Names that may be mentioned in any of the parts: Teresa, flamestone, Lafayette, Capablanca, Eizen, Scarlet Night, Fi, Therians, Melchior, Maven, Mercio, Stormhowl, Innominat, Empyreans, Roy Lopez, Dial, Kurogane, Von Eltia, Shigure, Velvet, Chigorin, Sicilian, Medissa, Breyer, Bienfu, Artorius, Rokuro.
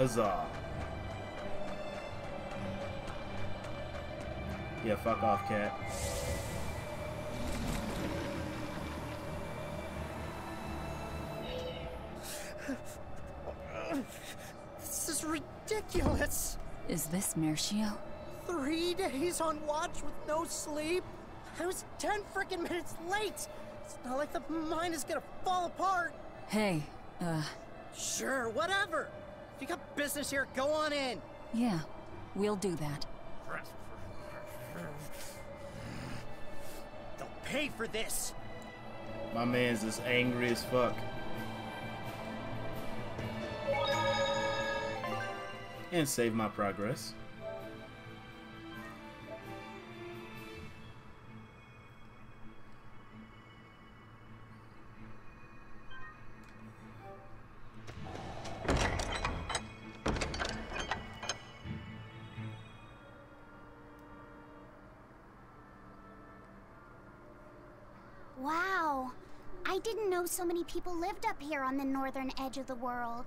Huzzah. Yeah, fuck off, cat. This is ridiculous. Is this Mercio? 3 days on watch with no sleep? I was 10 freaking minutes late! It's not like the mine is gonna fall apart! Hey, Sure, whatever! If you got business here, go on in! Yeah, we'll do that. They'll pay for this! My man's as angry as fuck. And save my progress. Wow, I didn't know so many people lived up here on the northern edge of the world.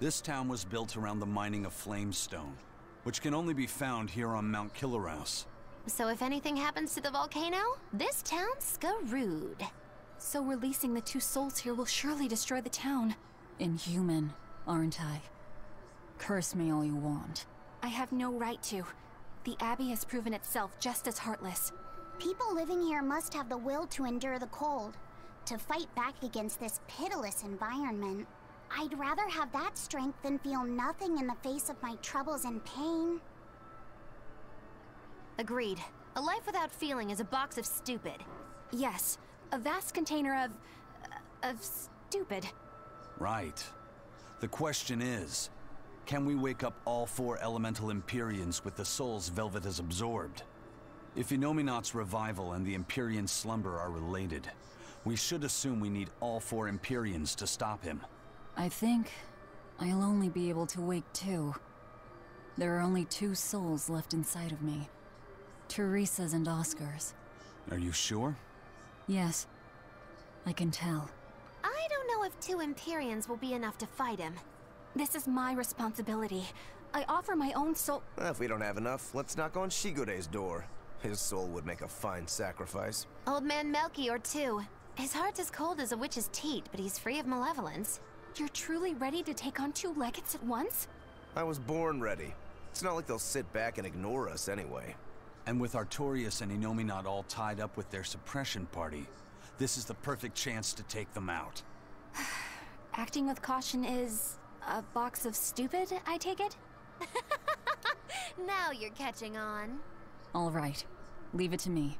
This town was built around the mining of flamestone, which can only be found here on Mount Kilaraus. So if anything happens to the volcano, this town's screwed. So releasing the two souls here will surely destroy the town. Inhuman, aren't I? Curse me all you want. I have no right to. The Abbey has proven itself just as heartless. People living here must have the will to endure the cold, to fight back against this pitiless environment. I'd rather have that strength than feel nothing in the face of my troubles and pain. Agreed. A life without feeling is a box of stupid. Yes, a vast container of stupid. Right. The question is, can we wake up all 4 elemental Empyreans with the souls Velvet has absorbed? If Innominat's revival and the Empyrean slumber are related, we should assume we need all 4 Empyreans to stop him. I think I'll only be able to wake 2. There are only 2 souls left inside of me. Teresa's and Oscar's. Are you sure? Yes. I can tell. I don't know if 2 Empyreans will be enough to fight him. This is my responsibility. I offer my own soul— well, if we don't have enough, let's knock on Shigure's door. His soul would make a fine sacrifice. Old man Melchior, too. His heart's as cold as a witch's teat, but he's free of malevolence. You're truly ready to take on 2 legates at once? I was born ready. It's not like they'll sit back and ignore us anyway. And with Artorius and Innominat all tied up with their suppression party, this is the perfect chance to take them out. Acting with caution is a box of stupid, I take it? Now you're catching on. All right. Leave it to me.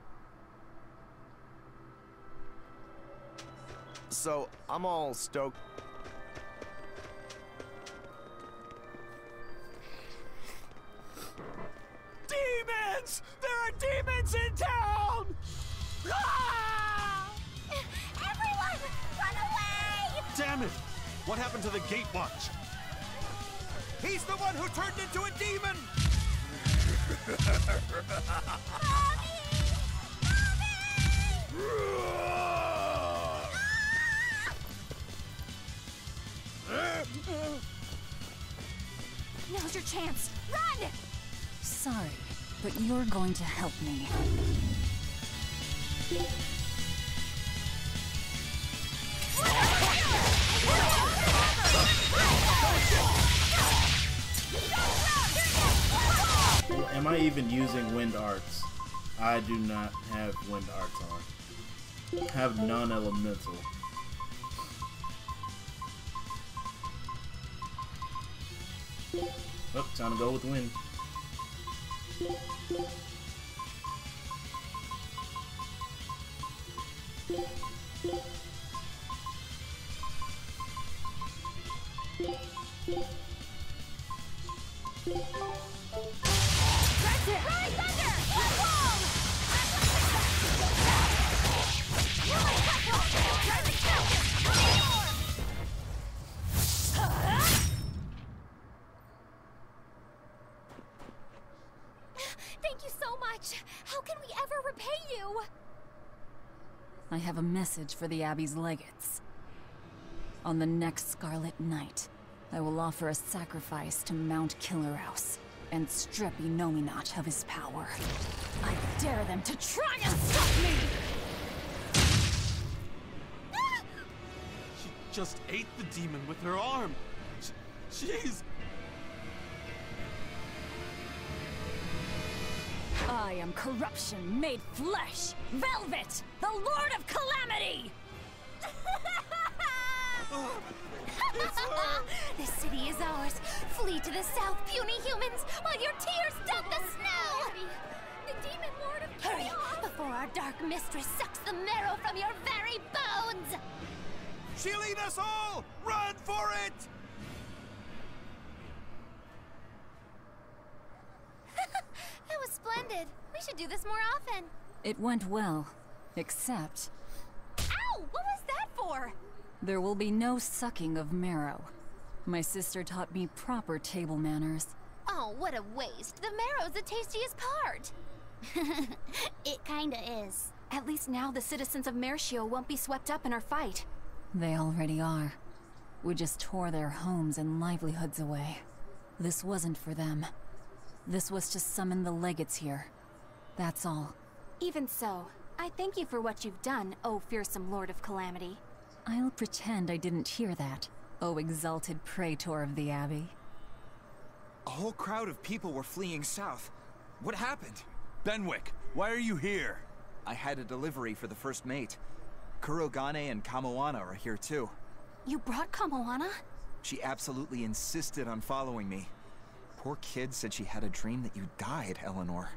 So, I'm all stoked. Demons! There are demons in town! Ah! Everyone, run away! Damn it! What happened to the gate watch? He's the one who turned into a demon! Mommy! Now's your chance. Run! Sorry, but you're going to help me. Am I even using wind arts? I do not have wind arts on. I have non-elemental. Oh, time to go with wind. I have a message for the Abbey's legates. On the next Scarlet Night, I will offer a sacrifice to Mount Kilaraus and strip Innominat of his power. I dare them to try and stop me! She just ate the demon with her arm! Jeez! I am corruption made flesh! Velvet, the Lord of Calamity! It's her. This city is ours. Flee to the south, puny humans, while your tears dunk the snow! The demon lord of Hurry, before our dark mistress sucks the marrow from your very bones! She'll eat us all! Run for it! That was splendid. We should do this more often. It went well, except... Ow! What was that for? There will be no sucking of marrow. My sister taught me proper table manners. Oh, what a waste. The marrow's the tastiest part. It kinda is. At least now the citizens of Mercio won't be swept up in our fight. They already are. We just tore their homes and livelihoods away. This wasn't for them. This was to summon the legates here. That's all. Even so, I thank you for what you've done, oh fearsome Lord of Calamity. I'll pretend I didn't hear that, oh exalted Praetor of the Abbey. A whole crowd of people were fleeing south. What happened? Benwick, why are you here? I had a delivery for the first mate. Kurogane and Kamoana are here too. You brought Kamoana? She absolutely insisted on following me. Poor kid said she had a dream that you died, Eleanor.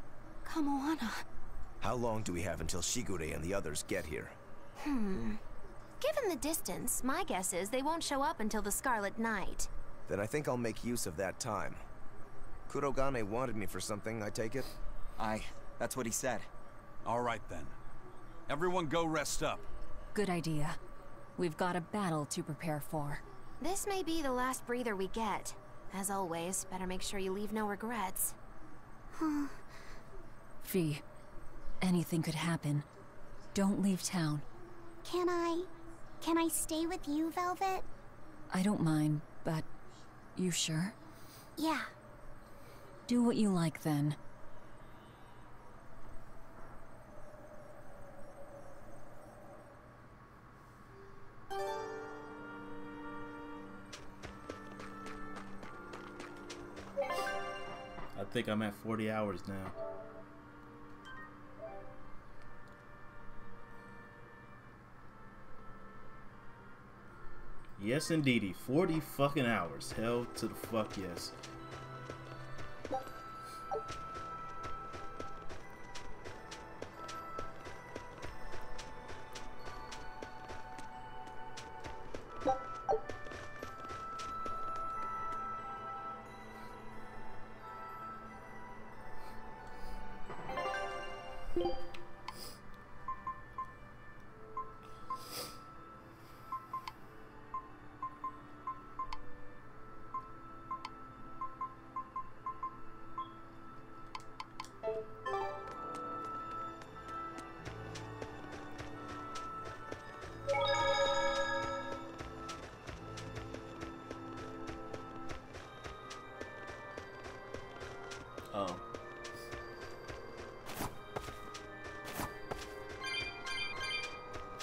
Kamoana... How long do we have until Shigure and the others get here? Given the distance, my guess is they won't show up until the Scarlet Night. Then I think I'll make use of that time. Kurogane wanted me for something, I take it? Aye, that's what he said. All right then. Everyone go rest up. Good idea. We've got a battle to prepare for. This may be the last breather we get. As always, better make sure you leave no regrets. Fi, anything could happen. Don't leave town. Can I stay with you, Velvet? I don't mind, but... You sure? Yeah. Do what you like, then. I think I'm at 40 hours now. Yes, indeedy. 40 fucking hours. Hell to the fuck yes.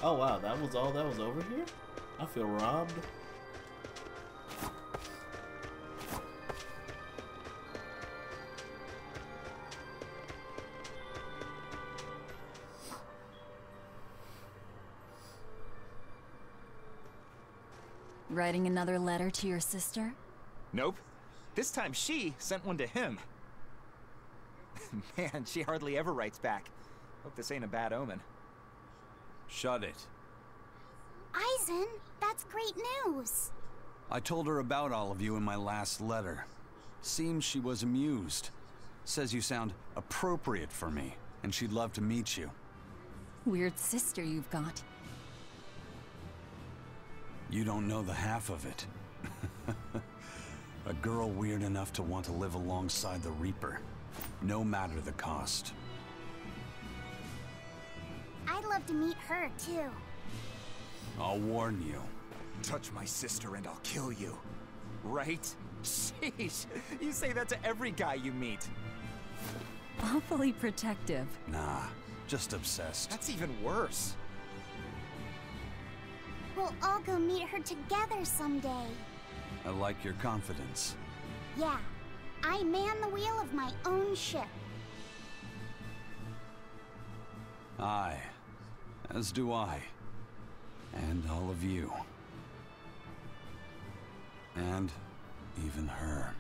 Oh wow, that was all that was over here? I feel robbed. Writing another letter to your sister? Nope. This time she sent one to him. Man, she hardly ever writes back. Hope this ain't a bad omen. Shut it. Eizen, that's great news. I told her about all of you in my last letter. Seems she was amused. Says you sound appropriate for me, and she'd love to meet you. Weird sister you've got. You don't know the half of it. A girl weird enough to want to live alongside the Reaper, no matter the cost. I'd love to meet her, too. I'll warn you. Touch my sister and I'll kill you. right? Sheesh, you say that to every guy you meet. Awfully protective. Nah, just obsessed. That's even worse. We'll all go meet her together someday. I like your confidence. Yeah, I man the wheel of my own ship. Aye, as do I. And all of you. And even her.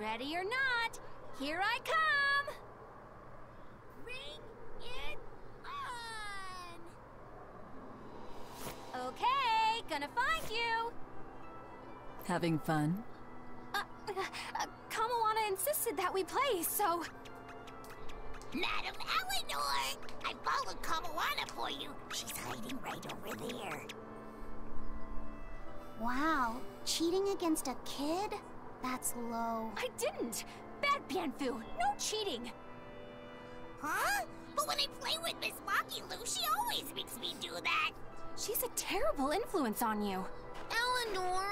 Ready or not, here I come! Bring it on! Okay, gonna find you! Having fun? Kamoana insisted that we play, so... Madam Eleanor! I followed Kamoana for you. She's hiding right over there. Wow, cheating against a kid? That's low. I didn't! Bad Bienfu! No cheating! Huh? But when I play with Miss Maki Lu, she always makes me do that! She's a terrible influence on you. Eleanor!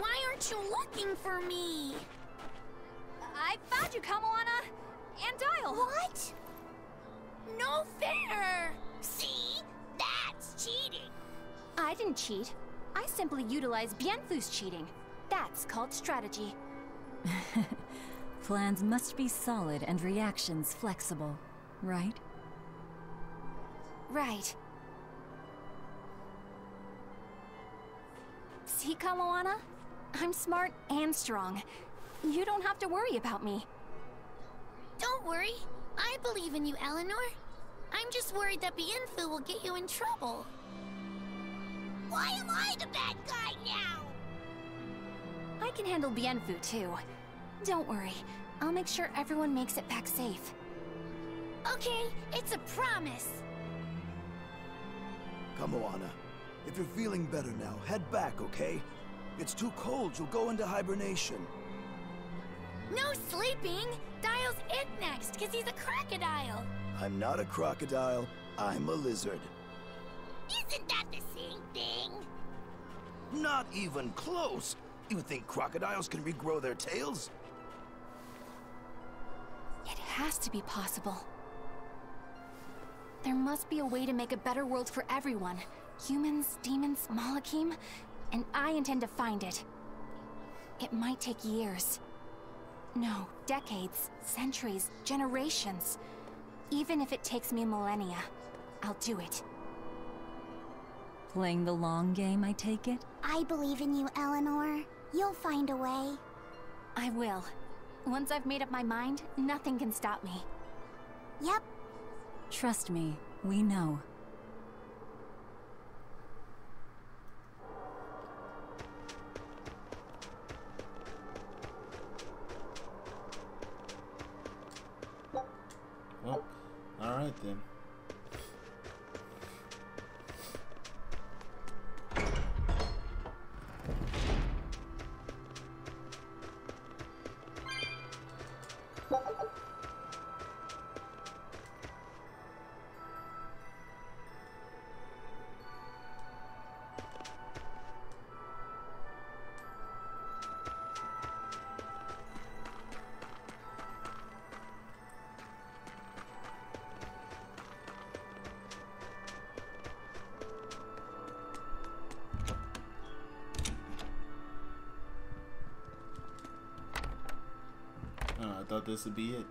Why aren't you looking for me? I found you, Kamoana! And Dial! What? No fair! See? That's cheating! I didn't cheat. I simply utilized Bienfu's cheating. That's called strategy. Plans must be solid and reactions flexible, right? Right. See, Kamoana? I'm smart and strong. You don't have to worry about me. Don't worry. I believe in you, Eleanor. I'm just worried that Bienfu will get you in trouble. Why am I the bad guy now? I can handle Bienfu, too. Don't worry. I'll make sure everyone makes it back safe. Okay, it's a promise! Kamoana, if you're feeling better now, head back, okay? It's too cold, you'll go into hibernation. No sleeping! Dial's it next, because he's a crocodile! I'm not a crocodile, I'm a lizard. Isn't that the same thing? Not even close! You think crocodiles can regrow their tails? It has to be possible. There must be a way to make a better world for everyone. Humans, demons, Malachim, and I intend to find it. It might take years. No, decades, centuries, generations. Even if it takes me millennia, I'll do it. Playing the long game, I take it? I believe in you, Eleanor. You'll find a way. I will. Once I've made up my mind, nothing can stop me. Yep. Trust me, we know. Well, alright then. thought this would be it.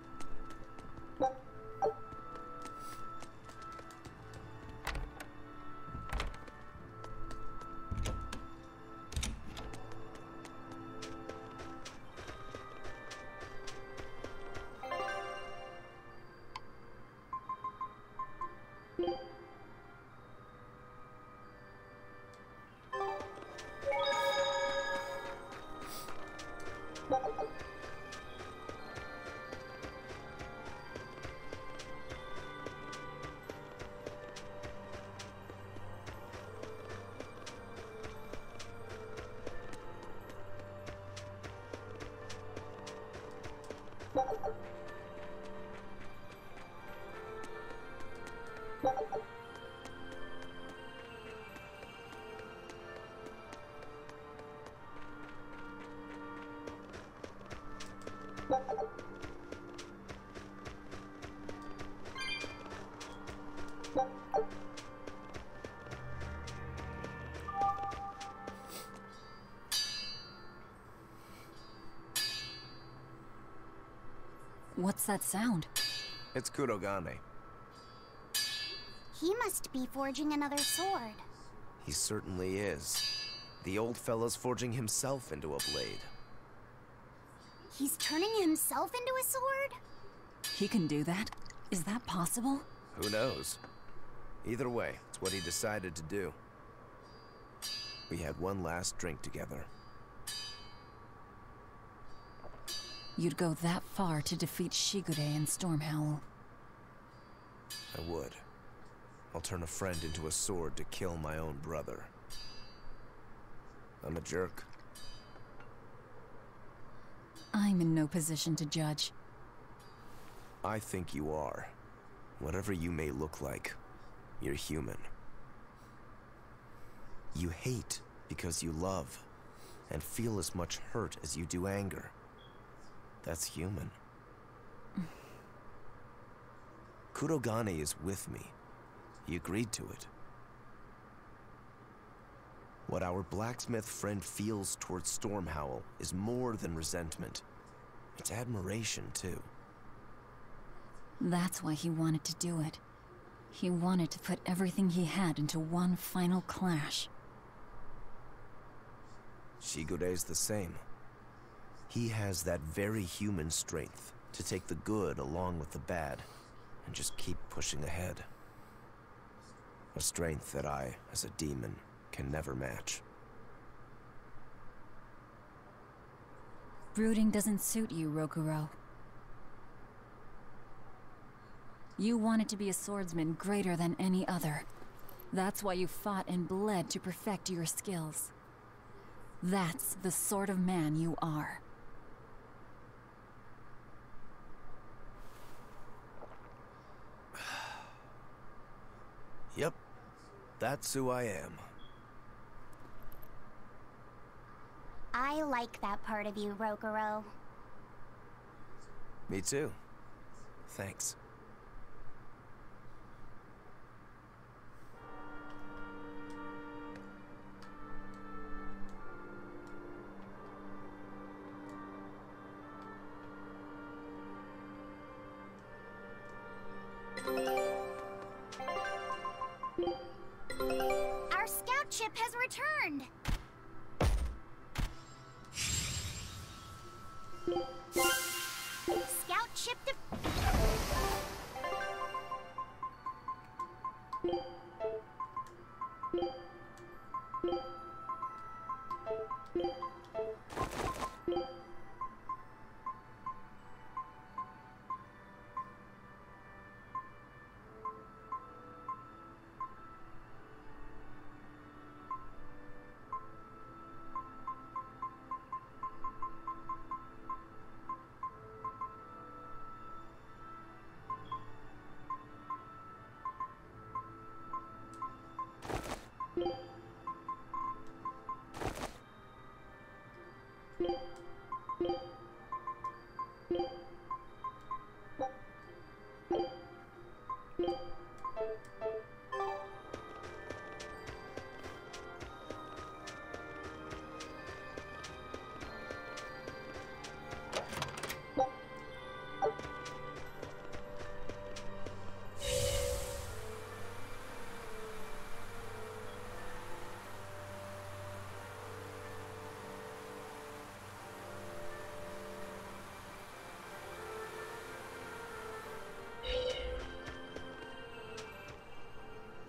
What's that sound? It's Kurogane. He must be forging another sword. He certainly is. The old fellow's forging himself into a blade. He's turning himself into a sword? He can do that? Is that possible? Who knows? Either way, it's what he decided to do. We had one last drink together. You'd go that far to defeat Shigure and Stormhowl. I would. I'll turn a friend into a sword to kill my own brother. I'm a jerk. I'm in no position to judge. I think you are. Whatever you may look like, you're human. You hate because you love, and feel as much hurt as you do anger. That's human. Kurogane is with me. He agreed to it. What our blacksmith friend feels towards Stormhowl is more than resentment. It's admiration, too. That's why he wanted to do it. He wanted to put everything he had into one final clash. Shigure's the same. He has that very human strength to take the good along with the bad and just keep pushing ahead. A strength that I, as a demon, can never match. Brooding doesn't suit you, Rokuro. You wanted to be a swordsman greater than any other. That's why you fought and bled to perfect your skills. That's the sort of man you are. Yep, that's who I am. I like that part of you, Rokuro. Me too. Thanks.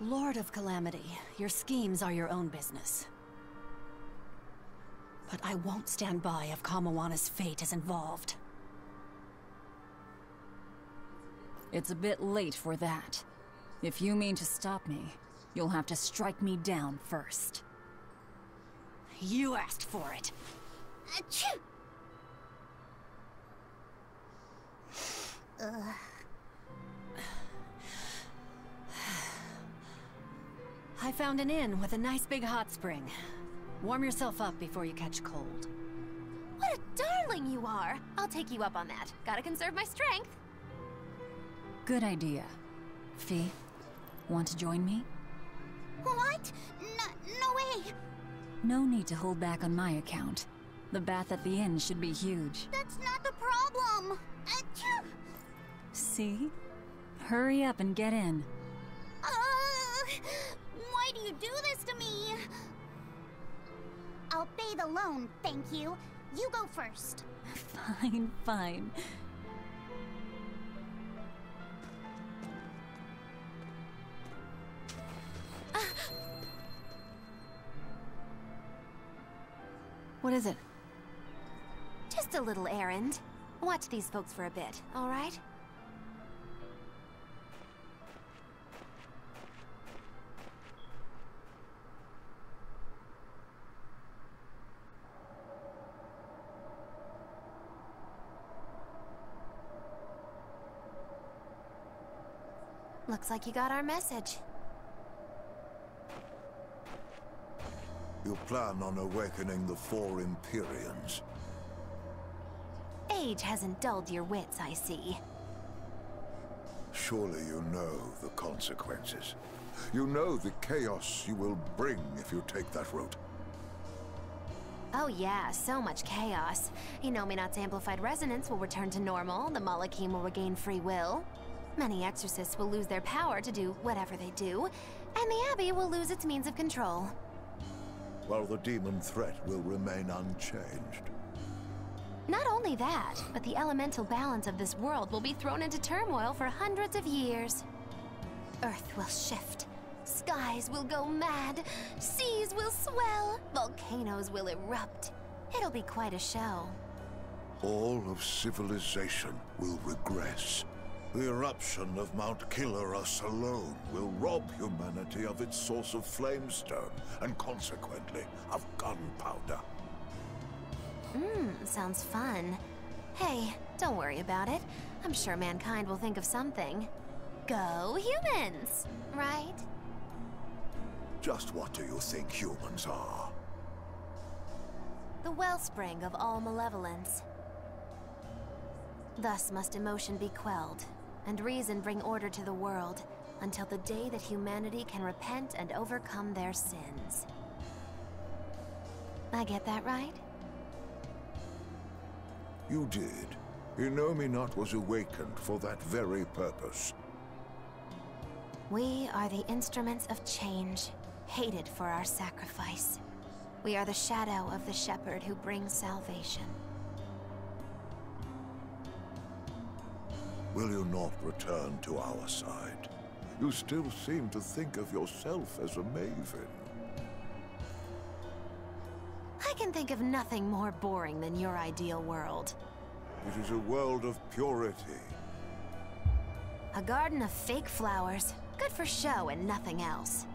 Lord of Calamity, your schemes are your own business. But I won't stand by if Kamoana's fate is involved. It's a bit late for that. If you mean to stop me, you'll have to strike me down first. You asked for it! Achoo! I found an inn with a nice big hot spring. Warm yourself up before you catch cold. What a darling you are! I'll take you up on that. Gotta conserve my strength. Good idea. Fi, want to join me? What? No way! No need to hold back on my account. The bath at the inn should be huge. That's not the problem! Achoo! See? Hurry up and get in. Why do you do this to me? I'll bathe alone, thank you. You go first. Fine, fine. What is it? Just a little errand. Watch these folks for a bit, all right? Looks like you got our message. You plan on awakening the four Empyreans. Age hasn't dulled your wits, I see. Surely you know the consequences. You know the chaos you will bring if you take that route. Oh yeah, so much chaos. Innominat's amplified resonance will return to normal, the Malachim will regain free will. Many exorcists will lose their power to do whatever they do, and the Abbey will lose its means of control. While the demon threat will remain unchanged. Not only that, but the elemental balance of this world will be thrown into turmoil for hundreds of years. Earth will shift, skies will go mad, seas will swell, volcanoes will erupt. It'll be quite a show. All of civilization will regress. The eruption of Mount Killerous alone will rob humanity of its source of flamestone, and consequently, of gunpowder. Sounds fun. Hey, don't worry about it. I'm sure mankind will think of something. Go humans, right? Just what do you think humans are? The wellspring of all malevolence. Thus must emotion be quelled, and reason bring order to the world, until the day that humanity can repent and overcome their sins. I get that right? You did. Innominat was awakened for that very purpose. We are the instruments of change, hated for our sacrifice. We are the shadow of the shepherd who brings salvation. Will you not return to our side? You still seem to think of yourself as a Maven. I can think of nothing more boring than your ideal world. It is a world of purity. A garden of fake flowers. Good for show and nothing else.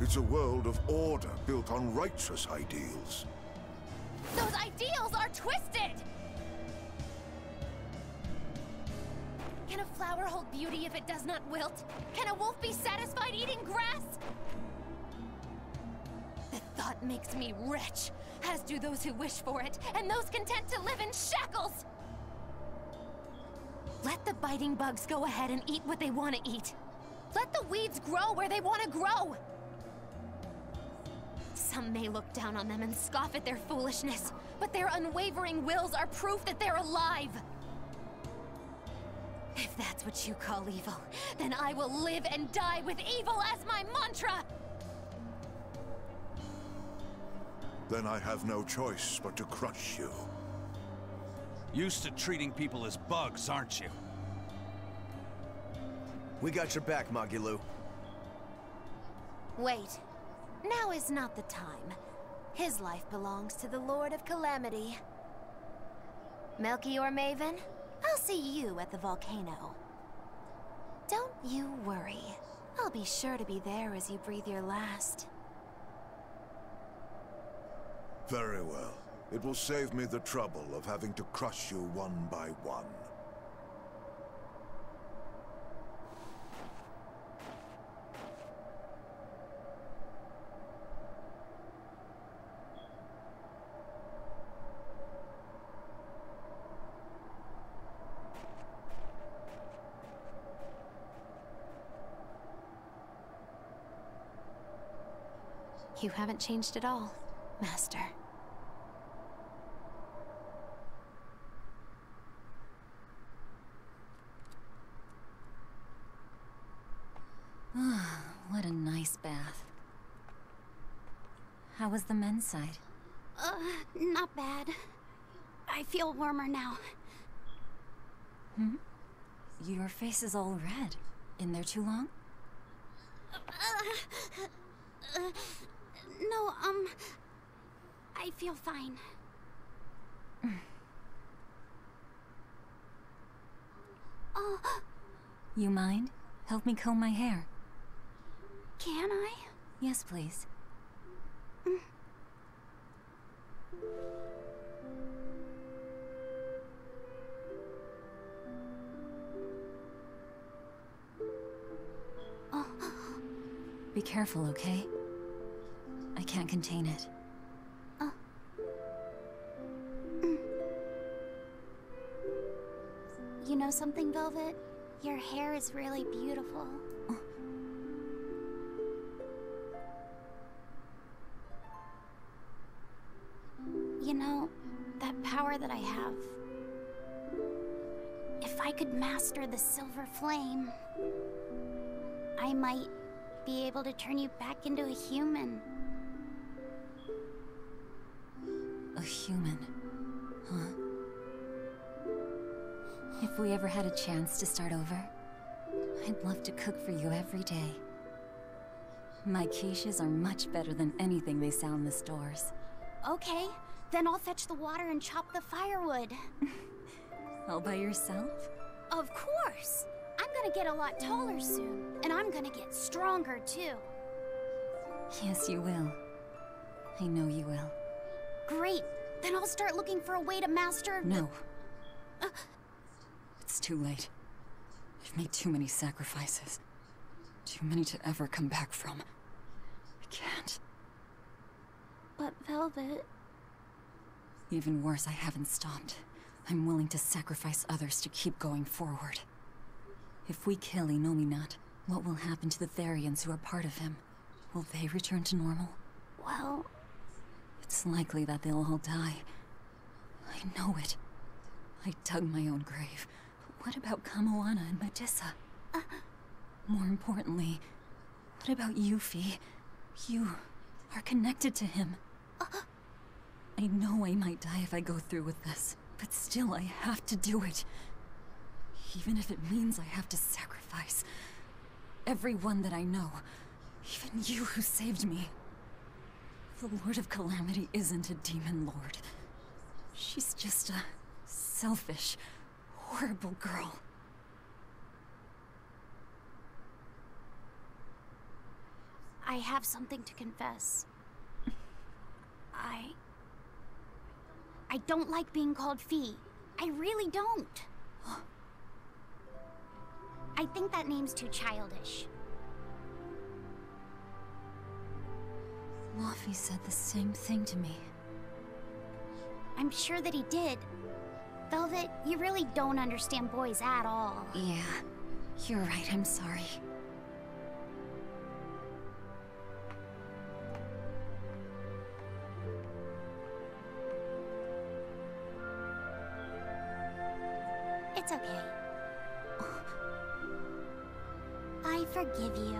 It's a world of order built on righteous ideals. Those ideals are twisted! Can a flower hold beauty if it does not wilt? Can a wolf be satisfied eating grass? The thought makes me wretch, as do those who wish for it, and those content to live in shackles! Let the biting bugs go ahead and eat what they want to eat. Let the weeds grow where they want to grow! Some may look down on them and scoff at their foolishness, but their unwavering wills are proof that they're alive! If that's what you call evil, then I will live and die with evil as my mantra! Then I have no choice but to crush you. Used to treating people as bugs, aren't you? We got your back, Magilou. Wait. Now is not the time. His life belongs to the Lord of Calamity. Melchior, Maven, I'll see you at the volcano. Don't you worry. I'll be sure to be there as you breathe your last. Very well. It will save me the trouble of having to crush you one by one. You haven't changed at all, Master. What a nice bath. How was the men's side? Not bad. I feel warmer now. Hmm? Your face is all red. In there too long? No, I feel fine. You mind? Help me comb my hair. Can I? Yes, please. Be careful, okay? I can't contain it. You know something, Velvet? Your hair is really beautiful. You know, that power that I have. If I could master the silver flame, I might be able to turn you back into a human. A human, huh? If we ever had a chance to start over, I'd love to cook for you every day. My quiches are much better than anything they sell in the stores. Okay, then I'll fetch the water and chop the firewood. All by yourself? Of course! I'm gonna get a lot taller soon, and I'm gonna get stronger too. Yes, you will. I know you will. Great! Then I'll start looking for a way to master... No. It's too late. I've made too many sacrifices. Too many to ever come back from. I can't. But Velvet... Even worse, I haven't stopped. I'm willing to sacrifice others to keep going forward. If we kill Innominat, what will happen to the Therians who are part of him? Will they return to normal? Well... It's likely that they'll all die. I know it. I dug my own grave. But what about Kamoana and Medissa? More importantly, what about you, Fi? You are connected to him. I know I might die if I go through with this, but still I have to do it. Even if it means I have to sacrifice everyone that I know, even you who saved me. The Lord of Calamity isn't a demon lord. She's just a selfish, horrible girl. I have something to confess. I don't like being called Fi. I really don't. I think that name's too childish. Laphi said the same thing to me. I'm sure that he did. Velvet, you really don't understand boys at all. Yeah, you're right, I'm sorry. It's okay. I forgive you.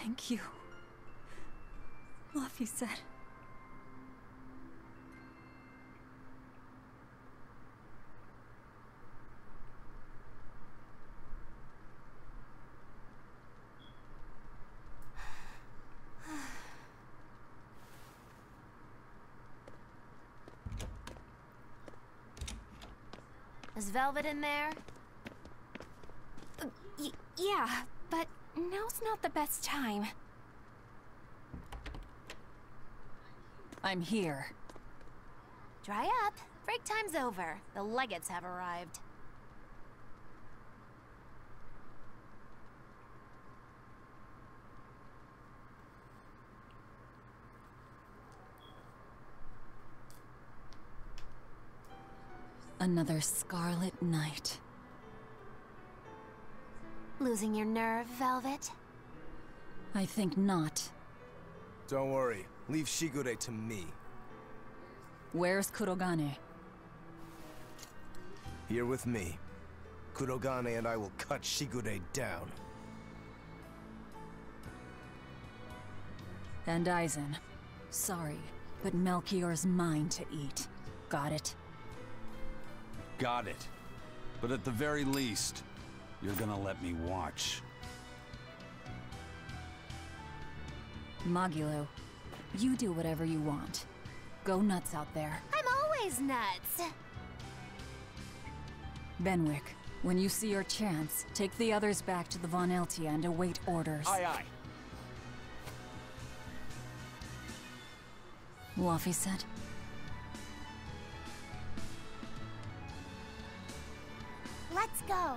Thank you. Laphi said. Is Velvet in there? Yeah, but now's not the best time. I'm here. Dry up. Break time's over. The legates have arrived. Another Scarlet Night. Losing your nerve, Velvet? I think not. Don't worry. Leave Shigure to me. Where's Kurogane? Here with me. Kurogane and I will cut Shigure down. And Eizen. Sorry, but Melchior's mine to eat. Got it? Got it. But at the very least, you're gonna let me watch. Magilou, you do whatever you want. Go nuts out there. I'm always nuts! Benwick, when you see your chance, take the others back to the Von Eltia and await orders. Aye, aye. Laphi said. Let's go.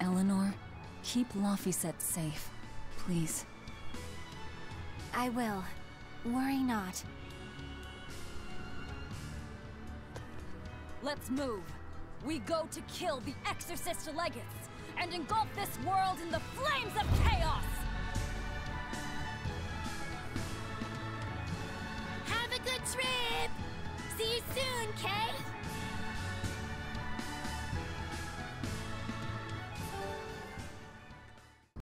Eleanor, keep Lafayette safe, please. I will. Worry not. Let's move. We go to kill the Exorcist Legates and engulf this world in the flames of chaos!